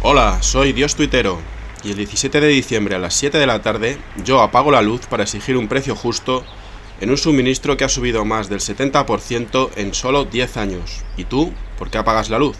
Hola, soy DiosTuitero, y el 17 de diciembre a las 7 de la tarde yo apago la luz para exigir un precio justo en un suministro que ha subido más del 70% en solo 10 años. ¿Y tú? ¿Por qué apagas la luz?